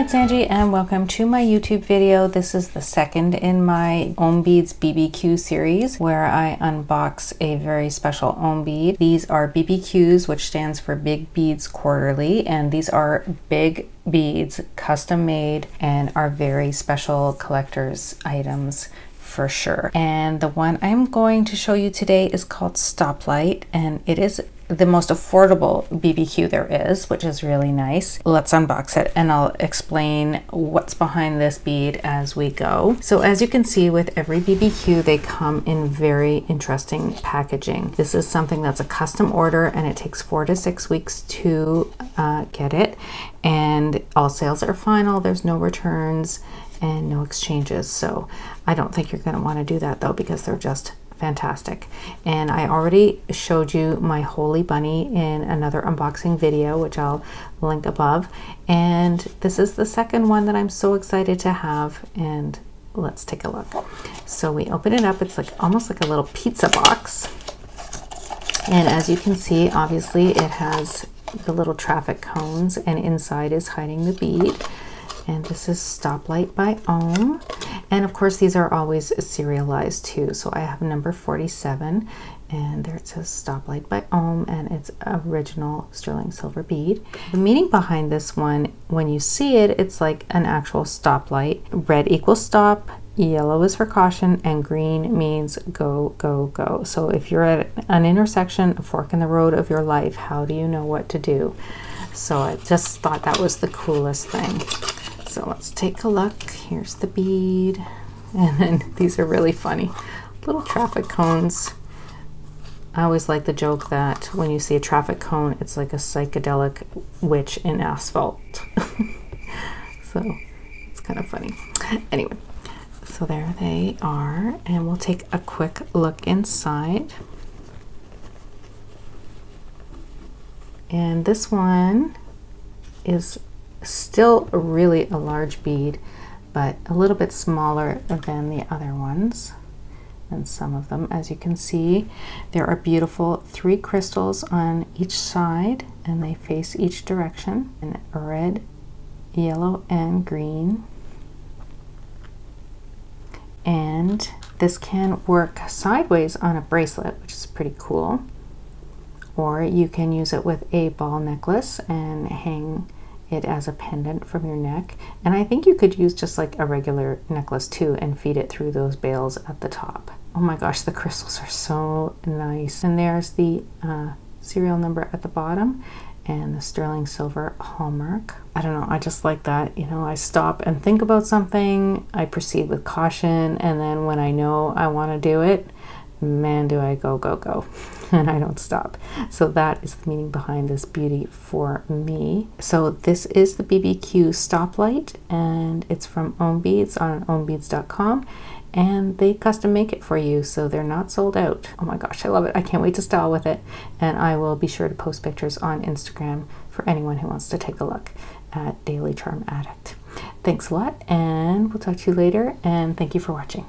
it's Angie and welcome to my YouTube video. This is the second in my Ohm Beads BBQ series where I unbox a very special Ohm bead. These are BBQs, which stands for Big Beads Quarterly, and these are big beads, custom made, and are very special collector's items for sure. And the one I'm going to show you today is called Stoplight, and it is the most affordable BBQ there is, which is really nice. Let's unbox it and I'll explain what's behind this bead as we go. So as you can see, with every BBQ, they come in very interesting packaging. This is something that's a custom order and it takes 4 to 6 weeks to get it. And all sales are final. There's no returns and no exchanges. So I don't think you're gonna wanna do that though, because they're just fantastic. And I already showed you my Holy Bunny in another unboxing video, which I'll link above. And this is the second one that I'm so excited to have. And let's take a look. So we open it up. It's like almost like a little pizza box. And as you can see, obviously it has the little traffic cones, and inside is hiding the bead. And this is Stoplight by Ohm. And of course, these are always serialized too. So I have number 47, and there it says Stoplight by Ohm, and it's original sterling silver bead. The meaning behind this one, when you see it, it's like an actual stoplight. Red equals stop, yellow is for caution, and green means go, go, go. So if you're at an intersection, a fork in the road of your life, how do you know what to do? So I just thought that was the coolest thing. So let's take a look. Here's the bead. And then these are really funny little traffic cones. I always like the joke that when you see a traffic cone, it's like a psychedelic witch in asphalt. So it's kind of funny. Anyway, so there they are. And we'll take a quick look inside. And this one is still really a large bead, but a little bit smaller than the other ones. And some of them, as you can see, there are beautiful 3 crystals on each side, and they face each direction in red, yellow, and green. And this can work sideways on a bracelet, which is pretty cool. Or you can use it with a ball necklace and hang it as a pendant from your neck. And I think you could use just like a regular necklace too and feed it through those bales at the top. Oh my gosh, the crystals are so nice. And there's the serial number at the bottom and the sterling silver hallmark. I don't know, I just like that. You know, I stop and think about something, I proceed with caution, and then when I know I wanna do it, man, do I go, go, go, and I don't stop. So that is the meaning behind this beauty for me. So this is the BBQ Stoplight, and it's from Ohm Beads on ohmbeads.com, and they custom make it for you, so they're not sold out. Oh my gosh, I love it. I can't wait to style with it, and I will be sure to post pictures on Instagram for anyone who wants to take a look at Daily Charm Addict. Thanks a lot, and we'll talk to you later, and thank you for watching.